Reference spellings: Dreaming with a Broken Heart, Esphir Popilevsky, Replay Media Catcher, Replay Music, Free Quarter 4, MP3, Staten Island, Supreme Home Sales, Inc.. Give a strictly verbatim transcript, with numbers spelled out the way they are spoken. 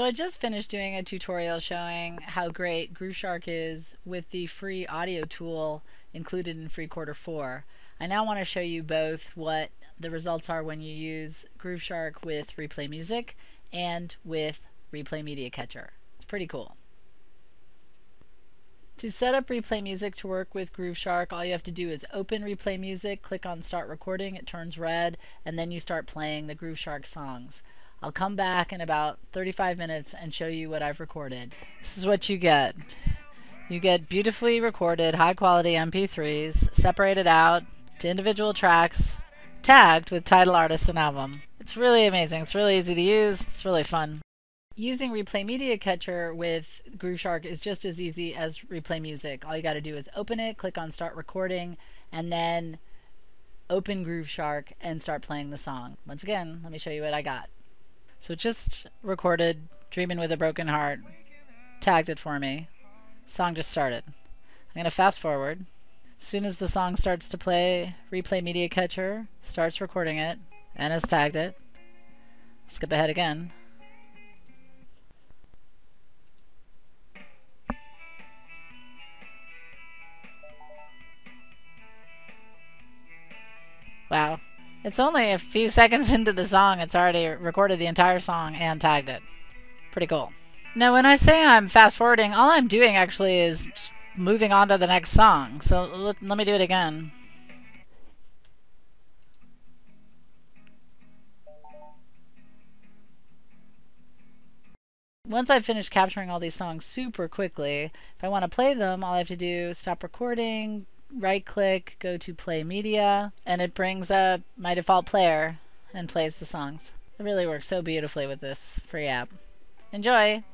So I just finished doing a tutorial showing how great Grooveshark is with the free audio tool included in Free Quarter four. I now want to show you both what the results are when you use Grooveshark with Replay Music and with Replay Media Catcher. It's pretty cool. To set up Replay Music to work with Grooveshark, all you have to do is open Replay Music, click on Start Recording, it turns red, and then you start playing the Grooveshark songs. I'll come back in about thirty-five minutes and show you what I've recorded. This is what you get. You get beautifully recorded, high-quality M P threes, separated out to individual tracks, tagged with title, artist, and album. It's really amazing. It's really easy to use. It's really fun. Using Replay Media Catcher with Grooveshark is just as easy as Replay Music. All you got to do is open it, click on Start Recording, and then open Grooveshark and start playing the song. Once again, let me show you what I got. So just recorded Dreaming with a Broken Heart, tagged it for me. Song just started. I'm going to fast forward. As soon as the song starts to play, Replay Media Catcher starts recording it and has tagged it. Skip ahead again. Wow. It's only a few seconds into the song, it's already recorded the entire song and tagged it. Pretty cool. Now when I say I'm fast forwarding, all I'm doing actually is just moving on to the next song. So let, let me do it again. Once I've finished capturing all these songs super quickly, if I want to play them, all I have to do is stop recording, right click, go to play media, and it brings up my default player and plays the songs. It really works so beautifully with this free app. Enjoy!